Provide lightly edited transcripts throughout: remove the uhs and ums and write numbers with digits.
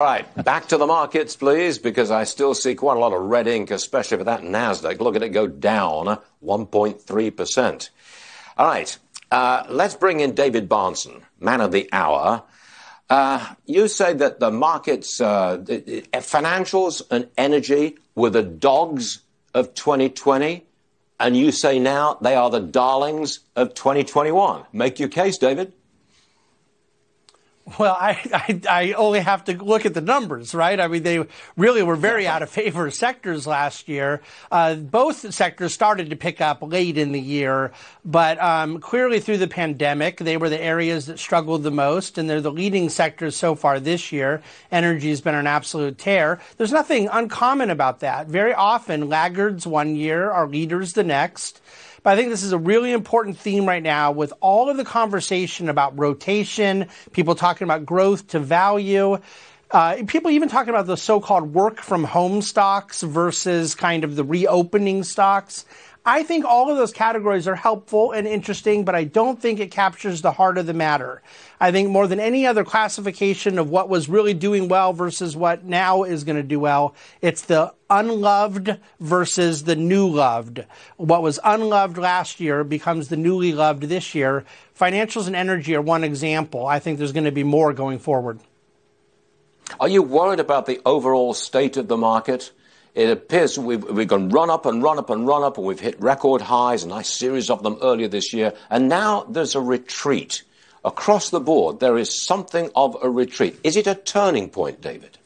All right, back to the markets, please, because I still see quite a lot of red ink, especially for that NASDAQ. Look at it go down 1.3%. All right, let's bring in David Bahnsen, man of the hour. You say that the markets, financials and energy were the dogs of 2020, and you say now they are the darlings of 2021. Make your case, David. Well, I only have to look at the numbers, right? I mean, they really were very out of favor sectors last year. Both sectors started to pick up late in the year, but clearly through the pandemic, they were the areas that struggled the most, and they're the leading sectors so far this year. Energy has been an absolute tear. There's nothing uncommon about that. Very often, laggards one year are leaders the next. But I think this is a really important theme right now with all of the conversation about rotation, people talking about growth to value, people even talking about the so-called work from home stocks versus kind of the reopening stocks. I think all of those categories are helpful and interesting, but I don't think it captures the heart of the matter. I think more than any other classification of what was really doing well versus what now is going to do well, it's the unloved versus the new loved. What was unloved last year becomes the newly loved this year. Financials and energy are one example. I think there's going to be more going forward. Are you worried about the overall state of the market? It appears we've gone run up and run up and run up, and we've hit record highs, a nice series of them earlier this year. And now there's a retreat. Across the board, there is something of a retreat. Is it a turning point, David?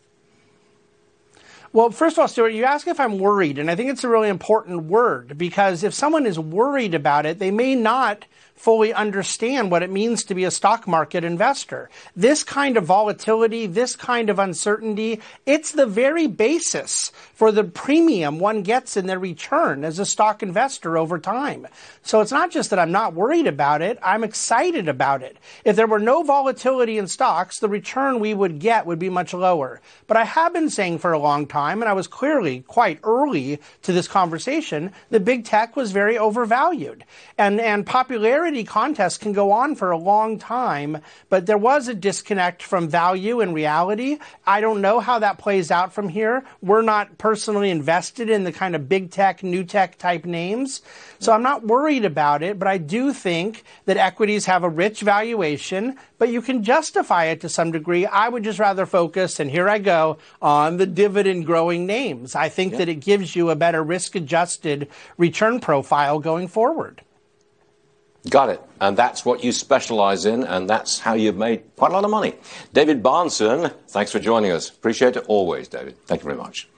Well, first of all, Stuart, you ask if I'm worried, and I think it's a really important word, because if someone is worried about it, they may not fully understand what it means to be a stock market investor. This kind of volatility, this kind of uncertainty, it's the very basis for the premium one gets in their return as a stock investor over time. So it's not just that I'm not worried about it, I'm excited about it. If there were no volatility in stocks, the return we would get would be much lower. But I have been saying for a long time, and I was clearly quite early to this conversation, that big tech was very overvalued. And popularity contests can go on for a long time, but there was a disconnect from value and reality. I don't know how that plays out from here. We're not personally invested in the kind of big tech, new tech type names, so I'm not worried about it, but I do think that equities have a rich valuation, but you can justify it to some degree. I would just rather focus, and here I go, on the dividend growing names. I think that it gives you a better risk-adjusted return profile going forward. Got it. And that's what you specialize in, and that's how you've made quite a lot of money. David Bahnsen, thanks for joining us. Appreciate it always, David. Thank you very much.